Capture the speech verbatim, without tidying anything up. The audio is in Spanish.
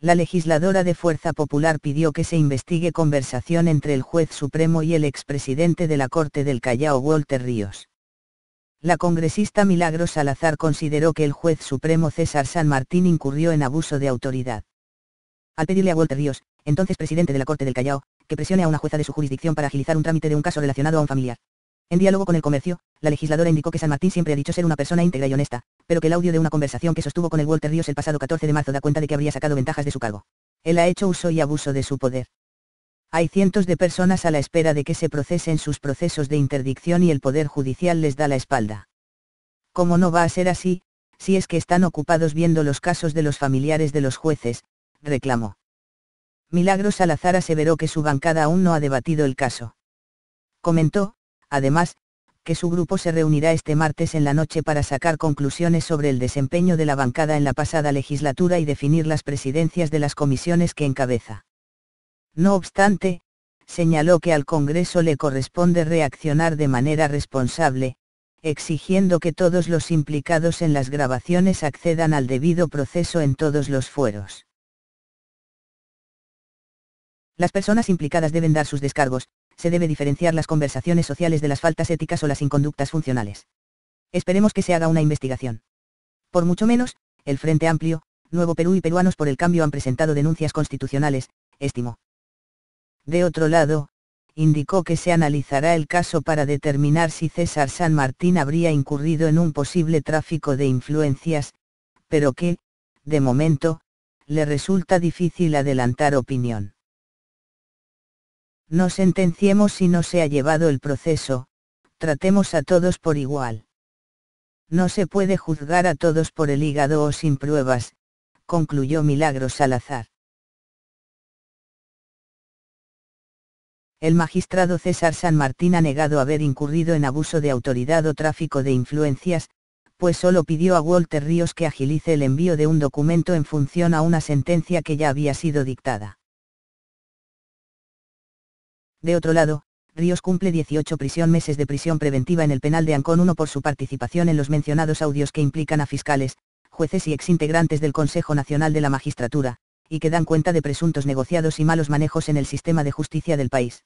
la legisladora de Fuerza Popular pidió que se investigue conversación entre el juez supremo y el expresidente de la Corte del Callao, Walter Ríos. La congresista Milagros Salazar consideró que el juez supremo César San Martín incurrió en abuso de autoridad. Al pedirle a Walter Ríos, entonces presidente de la Corte del Callao, que presione a una jueza de su jurisdicción para agilizar un trámite de un caso relacionado a un familiar. En diálogo con El Comercio, la legisladora indicó que San Martín siempre ha dicho ser una persona íntegra y honesta, pero que el audio de una conversación que sostuvo con el Walter Ríos el pasado catorce de marzo da cuenta de que habría sacado ventajas de su cargo. Él ha hecho uso y abuso de su poder. Hay cientos de personas a la espera de que se procesen sus procesos de interdicción y el Poder Judicial les da la espalda. ¿Cómo no va a ser así, si es que están ocupados viendo los casos de los familiares de los jueces?, reclamó. Milagros Salazar aseveró que su bancada aún no ha debatido el caso. Comentó, además, que su grupo se reunirá este martes en la noche para sacar conclusiones sobre el desempeño de la bancada en la pasada legislatura y definir las presidencias de las comisiones que encabeza. No obstante, señaló que al Congreso le corresponde reaccionar de manera responsable, exigiendo que todos los implicados en las grabaciones accedan al debido proceso en todos los fueros. Las personas implicadas deben dar sus descargos. Se debe diferenciar las conversaciones sociales de las faltas éticas o las inconductas funcionales. Esperemos que se haga una investigación. Por mucho menos, el Frente Amplio, Nuevo Perú y Peruanos por el Kambio han presentado denuncias constitucionales, estimó. De otro lado, indicó que se analizará el caso para determinar si César San Martín habría incurrido en un posible tráfico de influencias, pero que, de momento, le resulta difícil adelantar opinión. No sentenciemos si no se ha llevado el proceso, tratemos a todos por igual. No se puede juzgar a todos por el hígado o sin pruebas, concluyó Milagros Salazar. El magistrado César San Martín ha negado haber incurrido en abuso de autoridad o tráfico de influencias, pues solo pidió a Walter Ríos que agilice el envío de un documento en función a una sentencia que ya había sido dictada. De otro lado, Ríos cumple dieciocho prisión meses de prisión preventiva en el penal de Ancón uno por su participación en los mencionados audios que implican a fiscales, jueces y exintegrantes del Consejo Nacional de la Magistratura, y que dan cuenta de presuntos negociados y malos manejos en el sistema de justicia del país.